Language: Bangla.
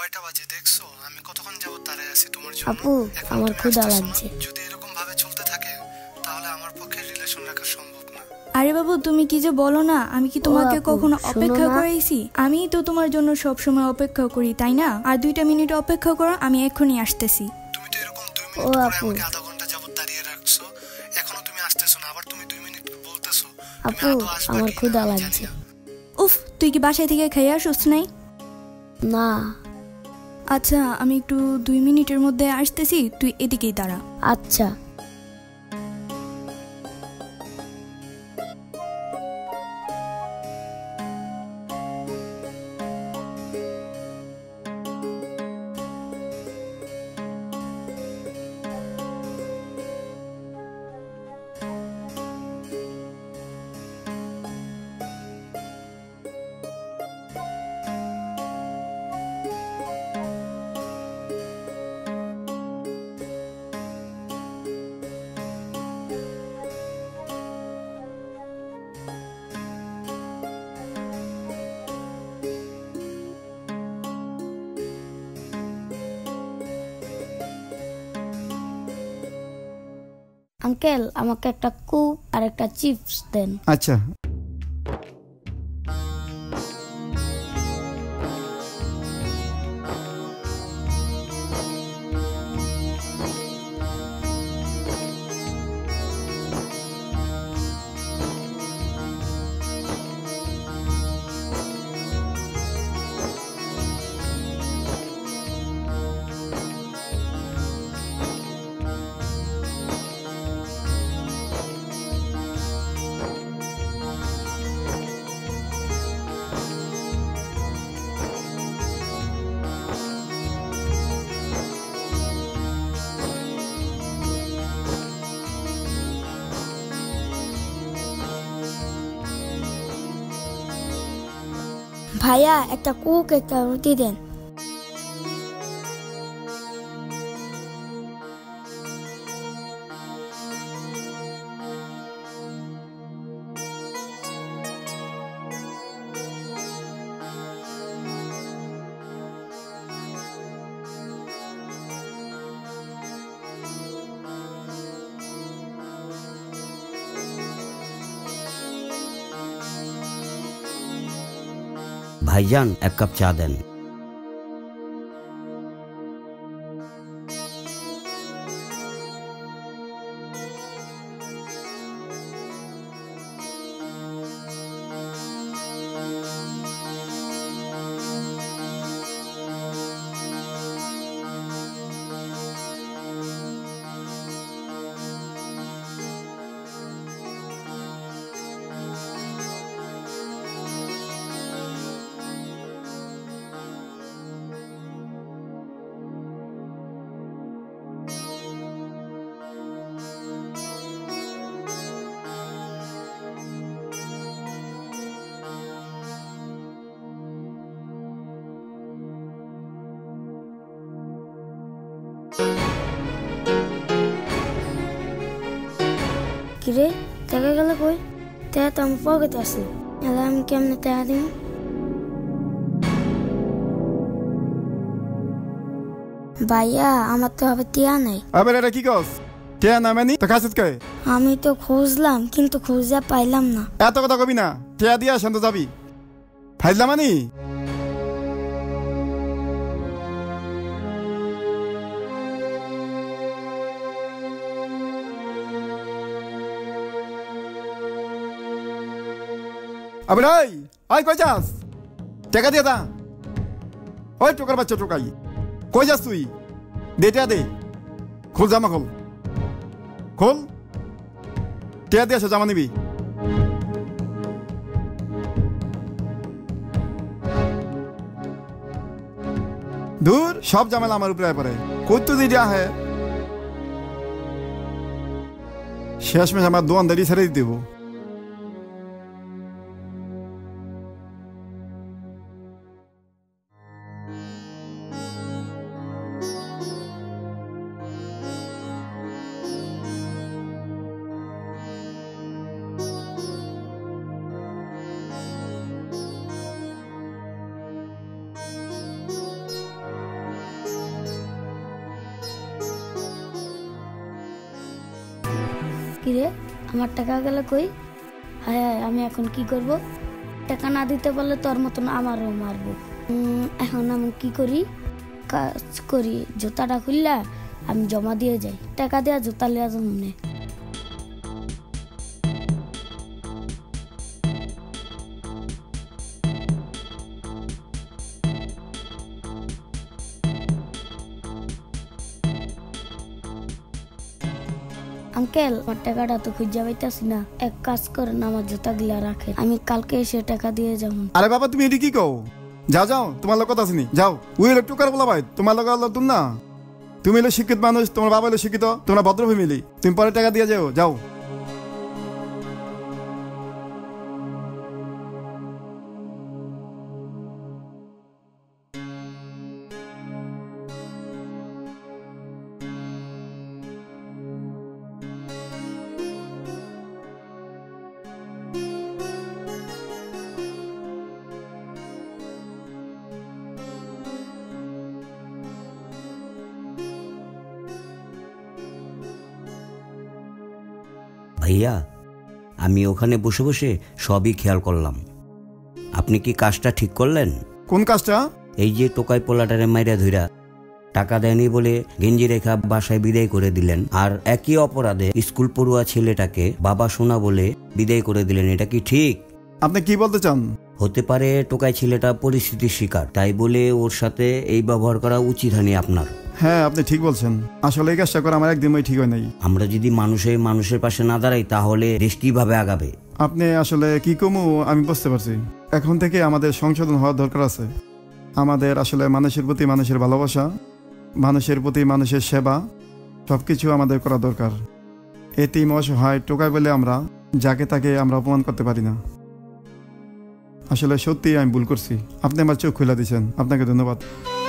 কয়টা বাজে দেখছো? আমি কতক্ষণ যাবত দাঁড়ায় আছি তোমার জন্য। আপু আমার ক্ষুধা লাগছে। যদি এরকম ভাবে চলতে থাকে তাহলে আমার পক্ষে রিলেশন রাখা সম্ভব না। আরে বাবু তুমি কি যে বলো না, আমি কি তোমাকে কখনো অপেক্ষা করাইছি? আমিই তো তোমার জন্য সব সময় অপেক্ষা করি, তাই না? আর 2টা মিনিট অপেক্ষা করো, আমি এক্ষুনি আসতেছি। তুমি তো এরকম 2 মিনিট ধরে আমাকে আধা ঘন্টা যাবত দাঁড়িয়ে রাখছো, এখনো তুমি আসতেছো না, আবার তুমি 2 মিনিট বলতেছো। আপু আমার ক্ষুধা লাগছে। উফ, তুই কি বাসা থেকে খাইয়া আসছ নাই? না। আচ্ছা আমি একটু 2 মিনিটের মধ্যে আসতেছি, তুই এদিকেই দাঁড়া। আচ্ছা। আঙ্কেল আমাকে একটা কোক আর একটা চিপস দেন। আচ্ছা। ভাইয়া একটা কোক একটা রুটি দেন। भाईजान एक कप चाय दें। রে টাকা গেল কই? তা তো আমি পকেটে আসলো, তাহলে আমি কেমনে টাকা দিব? ভাইয়া আমার তো আবার টিয়া নাই। আবার এটা কি কস? টিয়া না মানে তো কাছে কই? আমি তো খুঁজলাম কিন্তু খুঁজে পাইলাম না। এত কথা কবি না, টিয়া দিয়া শান্ত যাবি। ফাইজলা মানি আবার আই আই কই যাস? টাকা দে দা। ওই টোকার বাচ্চা টোকাই, কই যাস তুই? দে টাকা দে। খোল জামা, খোল খোল। টাকা দে, এসে জামা নিবি। দূর, সব জামেলা আমার উপরে পড়ে। কই তো দিয়া হে, শেষমেশ আমার দোয়ানদারি ছেড়ে দিব। কিরে আমার টাকা গেল কই? হায় হায় আমি এখন কি করব? টাকা না দিতে পারলে তোর মতন আমারও মারব। এখন আমি কি করি? কাজ করি, জুতাটা খুললা আমি জমা দিয়ে যাই, টাকা দেয়া জুতা লিয়া জমনে। अंकल टाका तो खुजा पाइतासी ना, एक काज करेन आमार जोता गिला राखेन, आमी कालके एसे टाका दिए जाबो। अरे बाबा तुमि एटा कि कओ? जाओ जाओ तुम्हार लगे कथा आसेनी, जाओ उई लटु कर बोला भाई तुम्हार लगे लटुन ना, तुमि हलो शिक्षित मानुष, तुम्हार बाबा हलो शिक्षित, तुम्हारा भद्र फैमिली, तुमि परे टाका दिए जाओ जाओ। भैया आमी ओखाने बसे बसे सबई खेयाल करलाम, आपनी कि काजटा ठीक करलेन? कोन काजटा? एई जे टोकाई पोलाटारे माइरा धइरा टाका देयनि बोले गेंजी रेखा बासाय बिदाय करे दिलेन, आर एकी अपराधे स्कूल पड़ुआ छेलेटाके बाबा सोना बोले बिदाय करे दिलेन, एटा कि ठीक? आपनि कि बोलते चान? होते पारे टोकाई छेलेटा परिस्थितिर शिकार, ताई बोले ओर साथे एई व्यवहार करा उचित हयनि आपनार। হ্যাঁ আপনি ঠিক বলছেন, আসলে এই কাজটা করা আমার একদমই ঠিক হয় নাই। আমরা যদি মানুষে মানুষের পাশে না দাঁড়াই তাহলে দেশ কিভাবে আগাবে? আপনি আসলে কি কমু আমি বুঝতে পারছি, এখন থেকে আমাদের সংশোধন হওয়া দরকার আছে। আমাদের আসলে মানুষের প্রতি মানুষের ভালোবাসা, মানুষের প্রতি মানুষের সেবা, সবকিছু আমাদের করা দরকার। এটি অসহায় টোকাই বলে আমরা যাকে তাকে আমরা অপমান করতে পারি না। আসলে সত্যি আমি ভুল করছি, আপনি আমার চোখ খুলে দিয়েছেন, আপনাকে ধন্যবাদ।